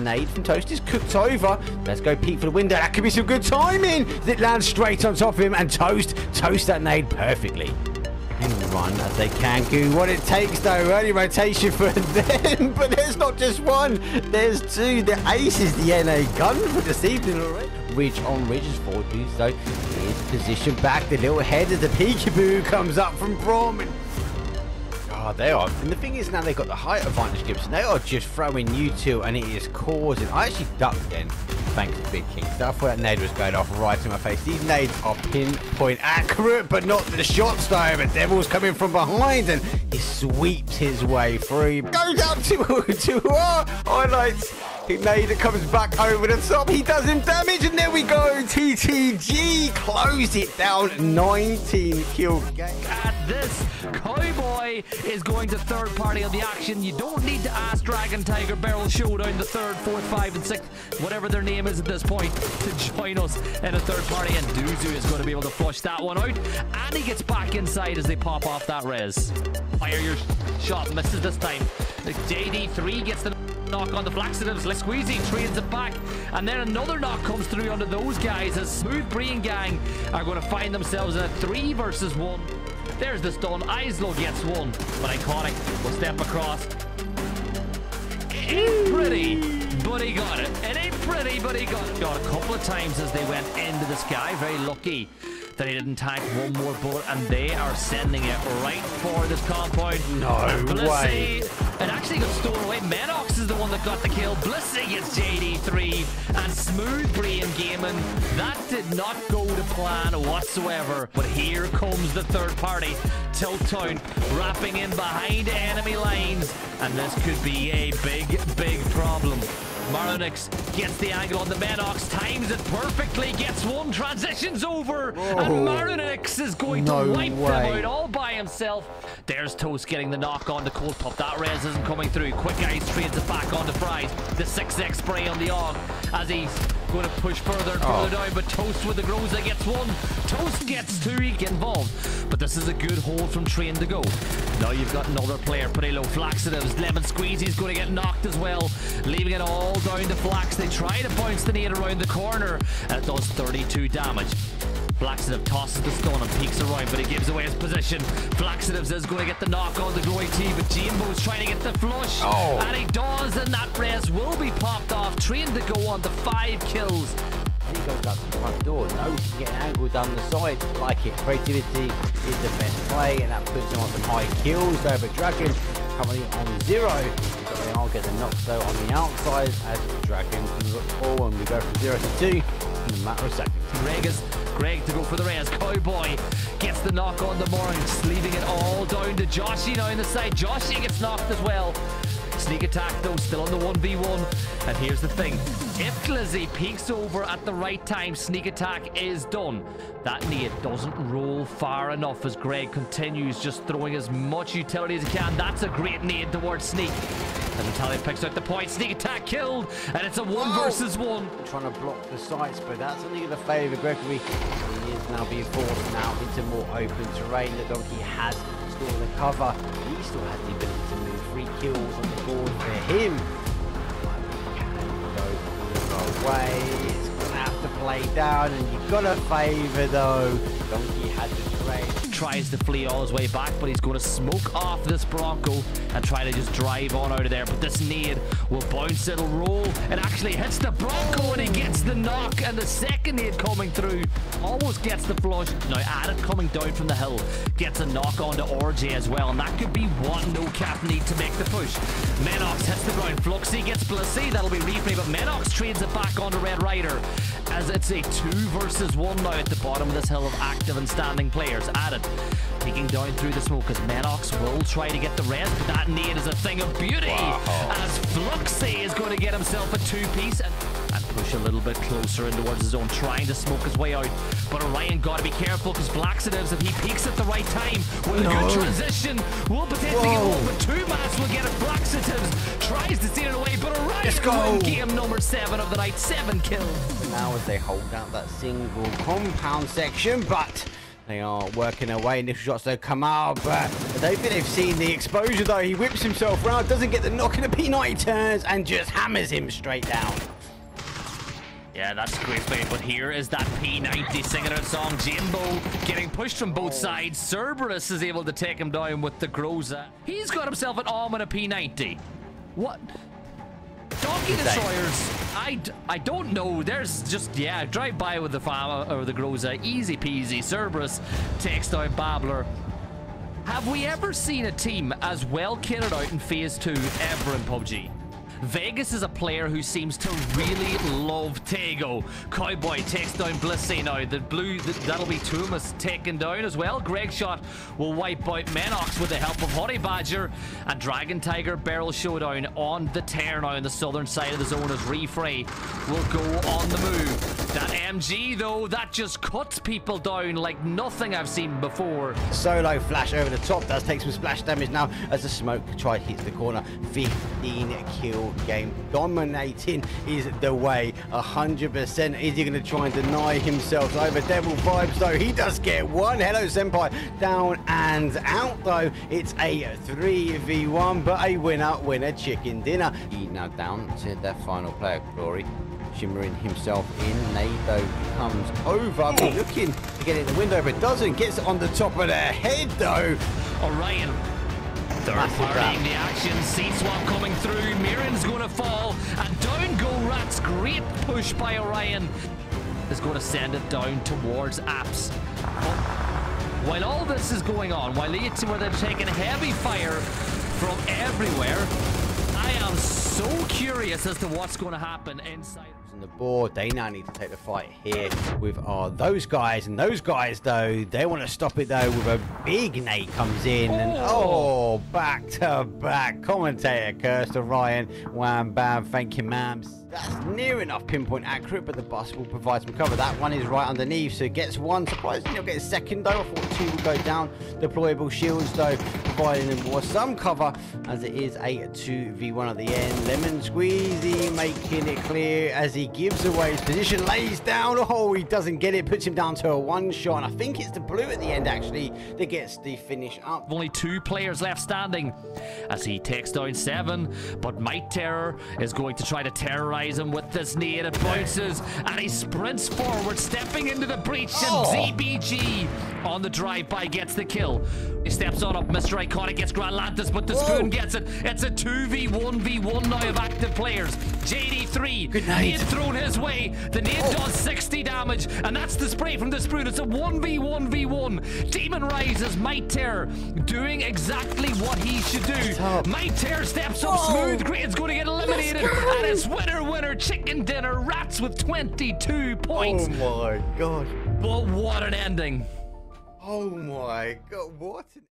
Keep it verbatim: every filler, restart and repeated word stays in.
nade from Toast is cooked over. Let's go peek for the window. That could be some good timing. It lands straight on top of him, and Toast, Toast that nade perfectly. And run as they can. Do what it takes, though. Early rotation for them. But there's not just one. There's two. The ace is the N A gun for this evening already. Ridge on Ridge is forward. So his position back. The little head of the peekaboo comes up from Braum. Oh, they are. And the thing is, now they've got the height advantage, Gibson. They are just throwing you two, and it is causing. I actually ducked then, thanks to Big King. So I thought that nade was going off right in my face. These nades are pinpoint accurate, but not the shots, though. But Devil's coming from behind, and he sweeps his way through. Goes up to, to our highlights. He nade it comes back over the top. He does him damage, and there we go. T T G closed it down. nineteen kill game. At this, Cowboy is going to third party on the action. You don't need to ask Dragon Tiger Barrel Showdown, the third, fourth, five, and sixth, whatever their name is at this point, to join us in a third party. And Duzu is going to be able to flush that one out, and he gets back inside as they pop off that res. Fire your shot, misses this time. The J D three gets the knock on the Flaxenibs. Let's Squeezy trains it back, and then another knock comes through onto those guys as Smooth Brain Gang are going to find themselves in a three versus one. There's the stun. Islo gets one, but Iconic will step across. It ain't pretty, but he got it. It ain't pretty, but he got it. Got a couple of times as they went into the sky. Very lucky that he didn't tank one more bullet, and they are sending it right for this compound. No way. It actually got stolen away. Mennox is the one that got the kill. Blissey gets J D three, and Smooth Brain Gaming. That did not go to plan whatsoever. But here comes the third party. Tilt Town wrapping in behind enemy lines, and this could be a big, big problem. Maronix gets the angle on the Mennox, times it perfectly, gets one, transitions over. Whoa. And Maronix is going no to wipe way. them out all by himself. There's Toast getting the knock on the Cold Pop. That res isn't coming through. Quick Eyes trades it back onto Fry. The six X spray on the Og as he's going to push further and further oh. down, but Toast with the Groza gets one. Toast gets two, he gets involved. But this is a good hold from Train to Go. Now you've got another player pretty low. Flaxatives, Lemon Squeezy's going to get knocked as well, leaving it all down to Flax. They try to bounce the nade around the corner, and it does thirty-two damage. Flaxative tosses the stun and peeks around, but he gives away his position. Flaxatives is going to get the knock on the Glory T, but Jambo's trying to get the flush, oh. and he does, and that res will be popped off. Train to Go on to five kills. He goes up to the front door. No, he can get an angle down the side. Like it, creativity is the best play, and that puts him on some high kills over Dragon. Currently on zero, but they are getting knocked though on the outside as Dragon can look forward, and we go from zero to two in a matter of seconds. Greg is Greg to go for the res. Cowboy gets the knock on the Maronix, leaving it all down to Joshy now on the side. Joshy gets knocked as well. Sneak Attack though, still on the one v one, and here's the thing. If Glizzy peeks over at the right time, Sneak Attack is done. That nade doesn't roll far enough as Greg continues just throwing as much utility as he can. That's a great nade towards Sneak. And Natalia picks out the point. Sneak Attack killed, and it's a one oh. versus one. Trying to block the sights, but that's only going to favour Gregory. He is now being forced now into more open terrain. The Donkey has stolen the cover. He still has the ability to move. Three kills on the board for him. Away. It's gonna have to play down, and you've got a favour though. Donkey had to trade. Tries to flee all his way back, but he's gonna smoke off this Bronco and try to just drive on out of there. But this nade will bounce, it'll roll. It actually hits the Bronco, and he gets the knock, and the second nade coming through almost gets the flush. Now Adit coming down from the hill gets a knock onto R J as well, and that could be one no cap need to make the push. Mennox hits the ground. Fluxy gets Blissey. That'll be replay, but Mennox trades it back on to Red Rider as it's a two versus one now at the bottom of this hill of active and standing players. Adit peeking down through the smoke as Mennox will try to get the res, but that nade is a thing of beauty. Wow. As Fluxy is going to get himself a two-piece and, and push a little bit closer in towards his own, trying to smoke his way out. But Orion got to be careful because Flaxenibs, if he peaks at the right time with no. a good transition, will potentially Whoa. get one, but two mats will get it. Flaxenibs tries to steal it away, but Orion wins game number seven of the night. Seven kills. But now as they hold out that single compound section, but They are working away. Initial shots though come up. Uh, I don't think they've seen the exposure though. He whips himself round, doesn't get the knock in a P ninety, turns and just hammers him straight down. Yeah, that's great play, but here is that P ninety singing out song. Jimbo getting pushed from both sides. Cerberus is able to take him down with the Groza. He's got himself an arm and a P ninety. What? Donkey Destroyers, I, I don't know. There's just, yeah, drive by with the farmer or the Groza, easy peasy. Cerberus takes down Babbler. Have we ever seen a team as well kitted out in phase two ever in P U B G? Vegas is a player who seems to really love Tego. Cowboy takes down Blissey now. The blue, the, that'll be Tumas taken down as well. Gregshot will wipe out Mennox with the help of Honey Badger. And Dragon Tiger Barrel Showdown on the tear now on the southern side of the zone as Refray will go on the move. That M G though, that just cuts people down like nothing I've seen before. Solo flash over the top, does take some splash damage now as the smoke try hits the corner. fifteen kills. Game dominating is the way one hundred percent. Is he going to try and deny himself over? Devil vibes though, he does get one. Hello senpai, down and out though. It's a three v one, but a winner winner chicken dinner. He now down to their final player, Glory, shimmering himself in. Nado comes over, looking to get in the window but doesn't, gets it on the top of their head though. Orion third-partying the action, Seed Swap coming through, Miran's going to fall, and down go Rats. Great push by Orion. Is going to send it down towards Apps. But while all this is going on, while it's where they're taking heavy fire from everywhere, I am so curious as to what's going to happen inside. On the board, they now need to take the fight here with uh, those guys, and those guys though, they want to stop it though with a big nade comes in, and oh, back to back commentator curse to Ryan. Wham bam, thank you mams. That's near enough pinpoint accurate, but the bus will provide some cover. That one is right underneath, so gets one. Surprisingly, he'll get a second though. I thought two would go down. Deployable shields though, providing them for some cover, as it is a two v one at the end. Lemon Squeezy making it clear as he gives away his position, lays down. Oh, he doesn't get it, puts him down to a one shot. And I think it's the blue at the end actually that gets the finish up. Only two players left standing as he takes down seven, but Might Terror is going to try to terrorize him with this nade. It bounces and he sprints forward, stepping into the breach, oh. And Z B G on the drive-by gets the kill. He steps on up, Mister Iconic gets Grandlantis, but the Whoa. Spoon gets it. It's a two v one v one now of active players. J D three, nade thrown his way. The nade oh. does sixty damage, and that's the spray from the Spoon. It's a one v one v one. Demon rises, Might Terror doing exactly what he should do. Might Terror steps up, Whoa. Smooth Grade's going to get eliminated, and it's winner, winner, chicken dinner. Rats with twenty-two points. Oh my god. But what an ending. Oh my god, what an